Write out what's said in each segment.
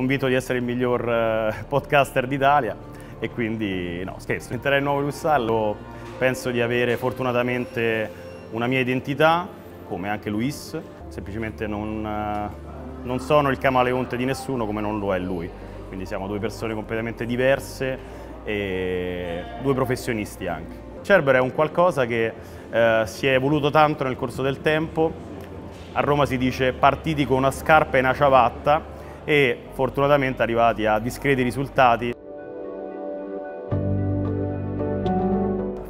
convinto di essere il miglior podcaster d'Italia e quindi no, scherzo. Entrare il nuovo Luis Sal, penso di avere fortunatamente una mia identità, come anche Luis, semplicemente non sono il camaleonte di nessuno come non lo è lui, quindi siamo due persone completamente diverse e due professionisti anche. Cerbero è un qualcosa che si è evoluto tanto nel corso del tempo. A Roma si dice partiti con una scarpa e una ciabatta e fortunatamente arrivati a discreti risultati.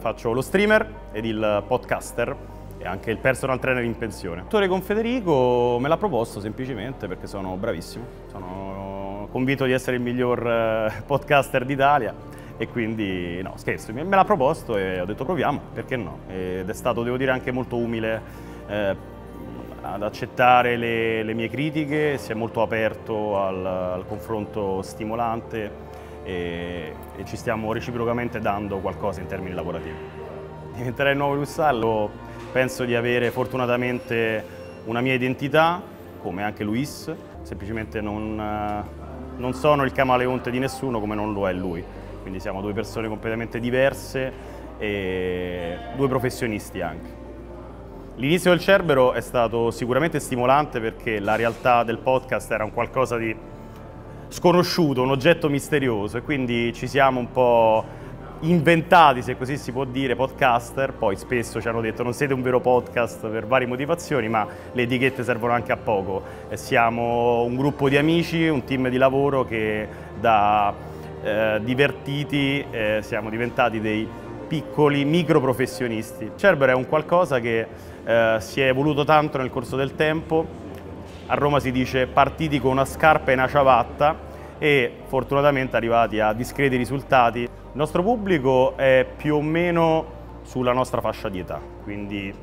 Faccio lo streamer ed il podcaster e anche il personal trainer in pensione. L'attore con Federico me l'ha proposto semplicemente perché sono bravissimo, sono convinto di essere il miglior podcaster d'Italia e quindi no, scherzo, me l'ha proposto e ho detto proviamo, perché no? Ed è stato, devo dire, anche molto umile ad accettare le mie critiche, si è molto aperto al confronto stimolante e ci stiamo reciprocamente dando qualcosa in termini lavorativi. Diventare il nuovo Luis Sal, penso di avere fortunatamente una mia identità, come anche Luis, semplicemente non sono il camaleonte di nessuno come non lo è lui, quindi siamo due persone completamente diverse e due professionisti anche. L'inizio del Cerbero è stato sicuramente stimolante perché la realtà del podcast era un qualcosa di sconosciuto, un oggetto misterioso e quindi ci siamo un po' inventati, se così si può dire, podcaster. Poi spesso ci hanno detto non siete un vero podcast per varie motivazioni, ma le etichette servono anche a poco. Siamo un gruppo di amici, un team di lavoro che da divertiti siamo diventati dei piccoli microprofessionisti. Cerbero è un qualcosa che si è evoluto tanto nel corso del tempo. A Roma si dice partiti con una scarpa e una ciabatta e fortunatamente arrivati a discreti risultati. Il nostro pubblico è più o meno sulla nostra fascia di età, quindi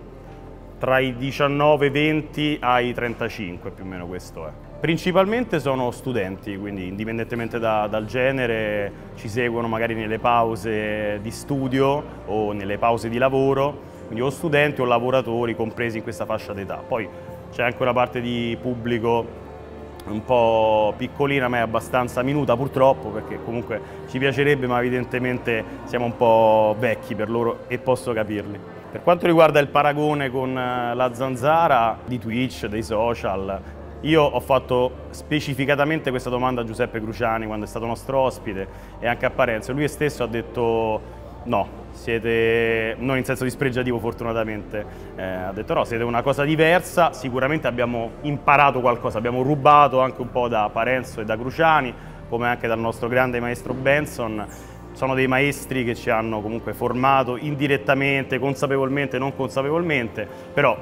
tra i 19-20 ai 35, più o meno questo è. Principalmente sono studenti, quindi indipendentemente dal genere ci seguono magari nelle pause di studio o nelle pause di lavoro, quindi o studenti o lavoratori compresi in questa fascia d'età. Poi c'è anche una parte di pubblico un po' piccolina ma è abbastanza minuta purtroppo, perché comunque ci piacerebbe ma evidentemente siamo un po' vecchi per loro e posso capirli. Per quanto riguarda il paragone con la zanzara di Twitch, dei social, io ho fatto specificatamente questa domanda a Giuseppe Cruciani quando è stato nostro ospite e anche a Parenzo. Lui stesso ha detto no, siete, non in senso dispregiativo fortunatamente, ha detto no, siete una cosa diversa, sicuramente abbiamo imparato qualcosa, abbiamo rubato anche un po' da Parenzo e da Cruciani, come anche dal nostro grande maestro Benson. Sono dei maestri che ci hanno comunque formato indirettamente, consapevolmente, non consapevolmente, però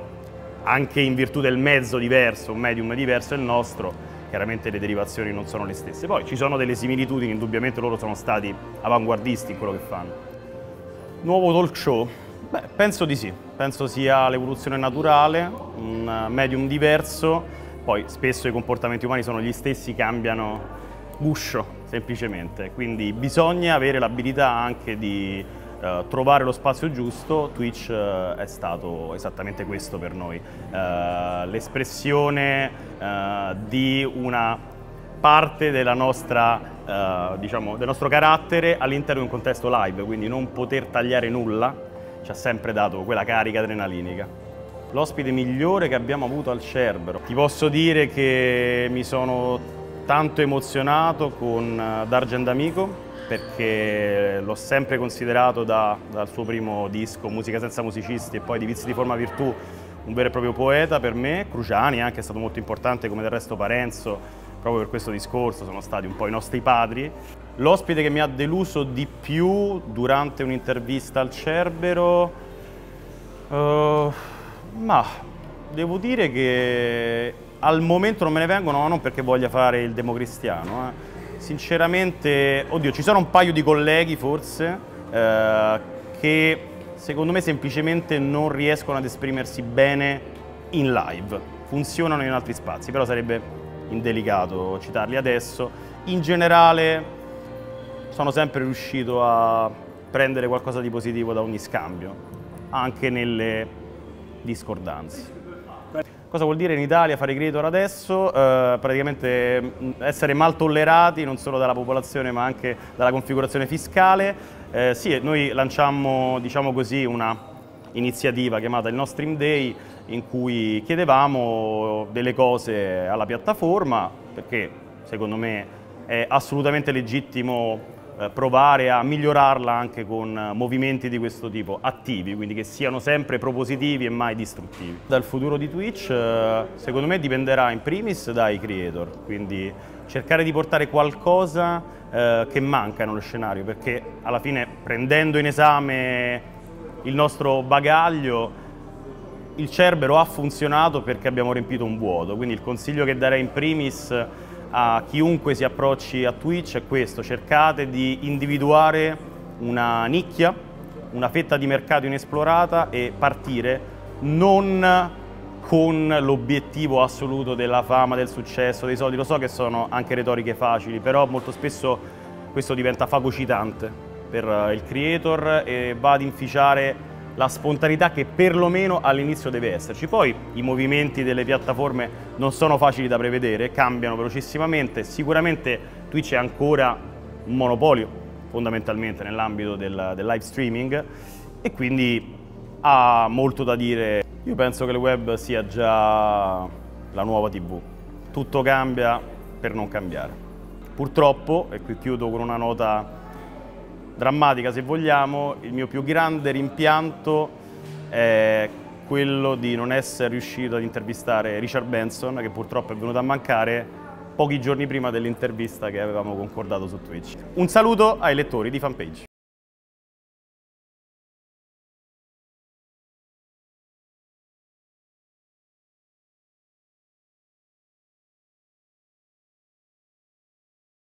anche in virtù del mezzo diverso, un medium diverso è il nostro, chiaramente le derivazioni non sono le stesse. Poi ci sono delle similitudini, indubbiamente loro sono stati avanguardisti in quello che fanno. Nuovo talk show? Beh, penso di sì, penso sia l'evoluzione naturale, un medium diverso, poi spesso i comportamenti umani sono gli stessi, cambiano guscio semplicemente, quindi bisogna avere l'abilità anche di trovare lo spazio giusto. Twitch è stato esattamente questo per noi, l'espressione di una parte della nostra, diciamo, del nostro carattere all'interno di un contesto live, quindi non poter tagliare nulla ci ha sempre dato quella carica adrenalinica. L'ospite migliore che abbiamo avuto al Cerbero, ti posso dire che mi sono tanto emozionato con Darjean Amico, perché l'ho sempre considerato dal suo primo disco, Musica senza musicisti, e poi di Vizi di Forma Virtù, un vero e proprio poeta per me. Cruciani anche è stato molto importante, come del resto Parenzo, proprio per questo discorso, sono stati un po' i nostri padri. L'ospite che mi ha deluso di più durante un'intervista al Cerbero, ma devo dire che al momento non me ne vengono, ma non perché voglia fare il democristiano. Sinceramente, oddio, ci sono un paio di colleghi forse che secondo me semplicemente non riescono ad esprimersi bene in live, funzionano in altri spazi, però sarebbe indelicato citarli adesso. In generale sono sempre riuscito a prendere qualcosa di positivo da ogni scambio, anche nelle discordanze. Cosa vuol dire in Italia fare creator adesso? Praticamente essere mal tollerati non solo dalla popolazione ma anche dalla configurazione fiscale. Sì, noi lanciammo, diciamo così, una iniziativa chiamata il No Stream Day in cui chiedevamo delle cose alla piattaforma, perché secondo me è assolutamente legittimo provare a migliorarla anche con movimenti di questo tipo attivi, quindi che siano sempre propositivi e mai distruttivi. Dal futuro di Twitch secondo me dipenderà in primis dai creator, quindi cercare di portare qualcosa che manca nello scenario, perché alla fine, prendendo in esame il nostro bagaglio, il Cerbero ha funzionato perché abbiamo riempito un vuoto. Quindi il consiglio che darei in primis a chiunque si approcci a Twitch è questo: cercate di individuare una nicchia, una fetta di mercato inesplorata e partire non con l'obiettivo assoluto della fama, del successo, dei soldi. Lo so che sono anche retoriche facili, però molto spesso questo diventa fagocitante per il creator e va ad inficiare la spontaneità che perlomeno all'inizio deve esserci. Poi i movimenti delle piattaforme non sono facili da prevedere, cambiano velocissimamente. Sicuramente Twitch è ancora un monopolio fondamentalmente nell'ambito del live streaming e quindi ha molto da dire. Io penso che il web sia già la nuova TV. Tutto cambia per non cambiare. Purtroppo, e qui chiudo con una nota drammatica se vogliamo, il mio più grande rimpianto è quello di non essere riuscito ad intervistare Richard Benson, che purtroppo è venuto a mancare pochi giorni prima dell'intervista che avevamo concordato su Twitch. Un saluto ai lettori di Fanpage.